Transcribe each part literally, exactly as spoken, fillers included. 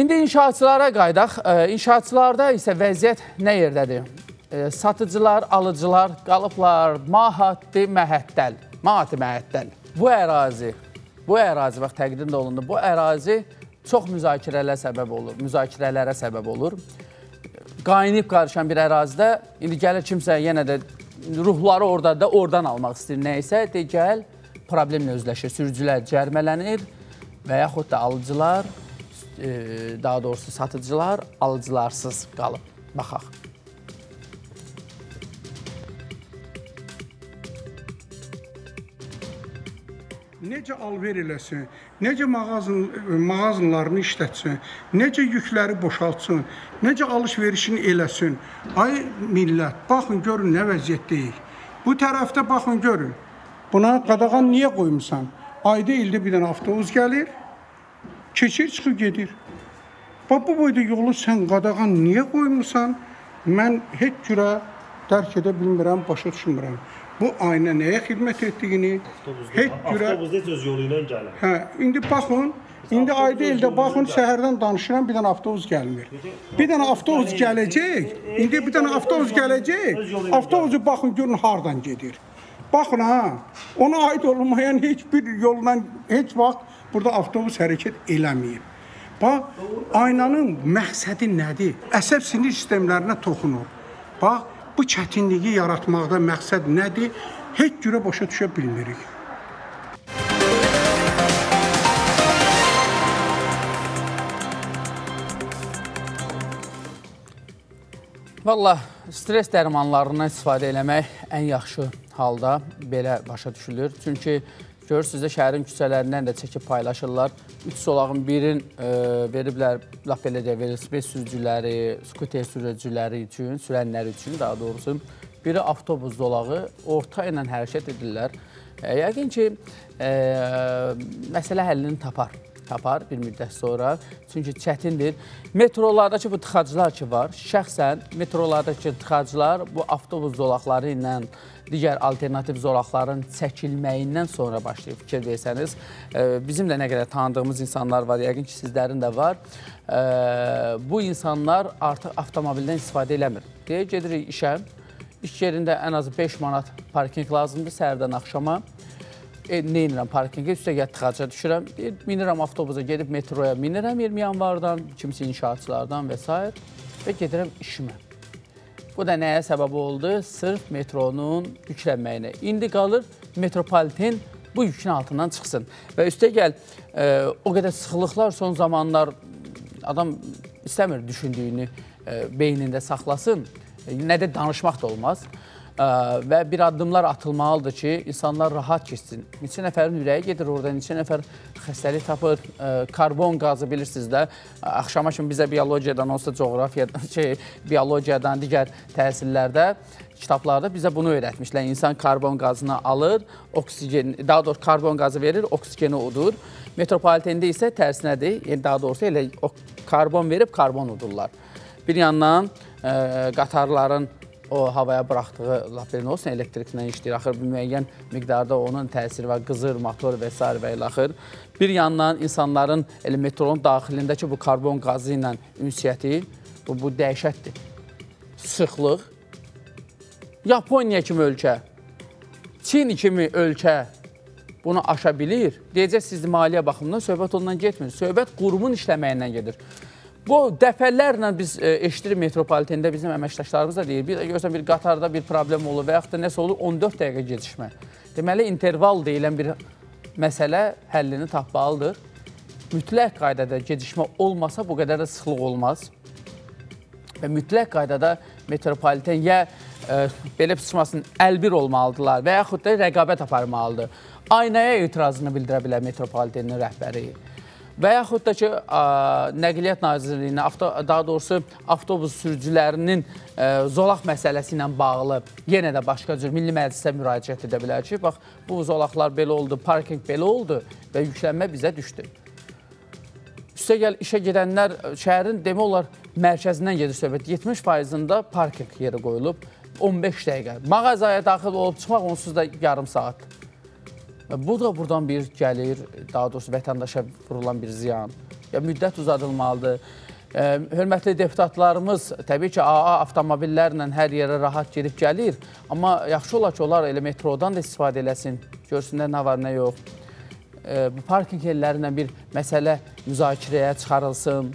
İndi inşaatçılara qayıdaq. İnşaatçılarda isə vəziyyət nə yerdədir? Satıcılar, alıcılar qalıblar mahatdi məhəttəl. Mahatdi məhəttəl. Bu ərazi, bu ərazi bax təqdim olundu. Bu ərazi çox müzakirələrə səbəb olur. Müzakirələrə səbəb olur. Qaynayıb qarışan bir ərazidə indi gəlir kimsə yenə də ruhları orada da oradan almaq istəyir. Nə isə de gəl problemlə özləşir. Sürücülər cərmələnir və yaxud da alıcılar, daha doğrusu satıcılar alıcılarsız qalıb. Baxaq. Necə alver eləsin, necə mağazınlarını işlətsin, necə yükləri boşaltsın, necə alış-verişini eləsin. Ay millət, baxın görün nə vəziyyətdəyik. Bu tərəfdə baxın görün, buna qadağan niyə qoymuşsan? Ayda ildə bir dənə avtobus gəlir, keçir çıxıb gedir. Bax bu boyda yolu sən qadağan niyə qoymuşsan? Mən heç cürə dərk edə bilmirəm, başa düşmürəm. Bu ayna nəyə xidmət etdiyini heç cürə... Avtobus necə öz yolu ilə gəlir? Hə, indi baxın, indi ayda ildə baxın, şəhərdən danışıram, bir dənə avtobus gəlmir. Bir dənə avtobus gələcək, indi bir dənə avtobus gələcək, avtobusu baxın, görün hardan gedir. Baxın ha, ona aid olmayan heç bir yolla, heç vaxt burada avtobus hərəkət eləməyib. Bax, aynanın məqsədi nədir? Əsəb sinir sistemlərinə toxunur. Bax, bu çətinliyi yaratmaqda məqsəd nədir, heç cürə başa düşə bilmirik. Valla, stres dərmanlarından istifadə eləmək ən yaxşı halda belə başa düşülür. Çünki görürsünüz də şəhərin küçələrindən də çəkib paylaşırlar. Üç solağın birin veriblər, laf belə deyə verir, spes sürücüləri, skuter sürücüləri üçün, sürənləri üçün daha doğrusu. Biri avtobus dolağı orta ilə hərəkət edirlər. Yəqin ki, məsələ həllini tapar. Tapar bir müddət sonra, çünki çətindir. Metrolardakı bu tıxaclar ki var, şəxsən metrolardakı tıxaclar bu avtobus dolaqları ilə digər alternativ zolaqların çəkilməyindən sonra başlayıb fikir versəniz. Bizim də nə qədər tanıdığımız insanlar var, yəqin ki, sizlərin də var. Bu insanlar artıq avtomobildən istifadə eləmir. Deyə gedirik işə, iş yerində ən az beş manat parking lazımdır səhərdən axşama. Neyinirəm parkingi, üstə gəl tıxaca düşürəm, minirəm avtobusa, gedib metroya minirəm iyirmi yanvardan, kimisi inşaatçılardan və s. və gedirəm işimə. Bu da nəyə səbəb oldu? Sırf metronun yüklənməyinə. İndi qalır metropoliten bu yükün altından çıxsın. Və üstə gəl, o qədər sıxılıqlar son zamanlar adam istəmir düşündüyünü beynində saxlasın, nə də danışmaq da olmaz. Və bir addımlar atılmalıdır ki, insanlar rahat keçsin. Neçə nəfərin ürəyi gedir orada, neçə nəfər xəstəlik tapır, karbon qazı bilirsiniz də. Axşama kimi bizə biologiyadan, onsuz da coğrafiyadan, biologiyadan, digər təhsillərdə, kitablarda bizə bunu öyrətmişlər. İnsan karbon qazını alır, daha doğrusu karbon qazı verir, oksigeni udur. Metropolitendə isə tərsinədir, daha doğrusu elə karbon verib, karbon udurlar. Bir yandan qatarların o havaya bıraxdığı, laf bilinə olsun, elektriklə işləyir, axır bir müəyyən miqdarda onun təsiri var, qızır, motor və s. və ilə axır. Bir yandan insanların metronun daxilindəki bu karbon qazı ilə ünsiyyəti, bu dəhşətdir. Sıxlıq. Yaponiya kimi ölkə, Çin kimi ölkə bunu aşa bilir. Deyəcək siz maliyyə baxımından söhbət ondan getmir, söhbət qurumun işləməyindən gedir. Bu dəfələrlə biz eşitirik metropolitendə bizim əməkdaşlarımız da deyir. Görürsən, bir qatarda bir problem olur və yaxud da nəsə olur, on dörd dəqiqə gecişmə. Deməli, interval deyilən bir məsələ həllini tapmalıdır. Mütləq qaydada gecişmə olmasa bu qədər də sıxlıq olmaz. Və mütləq qaydada metropoliten ya belə pısmasının əlbir olmalıdırlar və yaxud da rəqabət aparmalıdır. Aynaya etirazını bildirə bilər metropolitenin rəhbəri. Və yaxud da ki, Nəqliyyat Nazirliyinə, daha doğrusu avtobus sürücülərinin zolaq məsələsi ilə bağlı yenə də başqa cür Milli Məclisə müraciət edə bilər ki, bax, bu zolaqlar belə oldu, parking belə oldu və yüklənmə bizə düşdü. Üstə gəl, işə gedənlər şəhərin demək olar mərkəzindən gedir söhbət, yetmiş faizində parking yeri qoyulub, on beş dəqiqə. Mağazaya daxil olub çıxmaq onsuz da yarım saat. Bu da buradan bir gəlir, daha doğrusu vətəndaşa vurulan bir ziyan. müddət uzadılmalıdır. Hörmətli deputatlarımız təbii ki, A A avtomobillərlə hər yerə rahat girib gəlir, amma yaxşı olar ki, onlar elə metrodan da istifadə eləsin, görsünlər nə var, nə yox. Bu parking yerlərindən bir məsələ müzakirəyə çıxarılsın.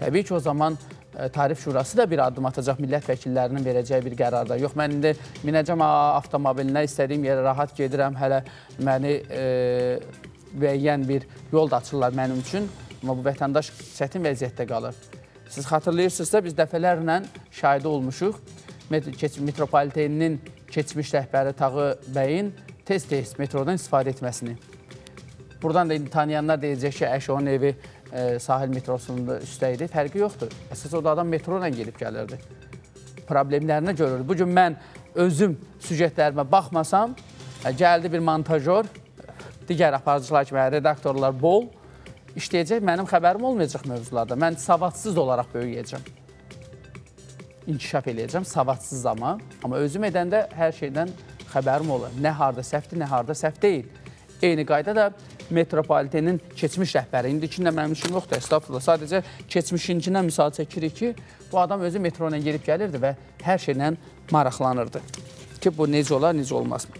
Təbii ki, o zaman Tarif Şurası da bir addım atacaq millət vəkillərinin verəcəyi bir qərarda. Yox, mən indi minəcəm A A avtomobilinə, istədiyim yerə rahat gedirəm, hələ məni müəyyən bir yol da açırlar mənim üçün. Amma bu vətəndaş çətin vəziyyətdə qalır. Siz xatırlayırsınızsa, biz dəfələrlə şahidi olmuşuq. Metropoliteninin keçmiş rəhbəri Tağı bəyin tez-tez metrodan istifadə etməsini. Buradan da tanıyanlar deyəcək ki, əşi onun evi sahil metrosunda üstə idi, fərqi yoxdur. Əsas o da adam metrodan gelib gəlirdi. Problemlərini görürdü. Bugün mən özüm sücətlərimə baxmasam, gəldi bir montajör, digər aparıcılar kimi redaktorlar bol, işləyəcək, mənim xəbərim olmayacaq mövzularda. Mən savadsız olaraq böyüyəcəm. İnkişaf eləyəcəm, savadsız ama. Amma özüm edəndə hər şeydən xəbərim olur. Nə harda səhvdir, nə harda səhv deyil. Eyni qayda da metropolitenin keçmiş rəhbəri. İndikində mənim üçün yoxdur, estağfurullah. Sadəcə keçmişinkindən misal çəkirik ki, bu adam özü metrona girib gəlirdi və hər şeylə maraqlanırdı. Ki bu necə olar, necə olmaz.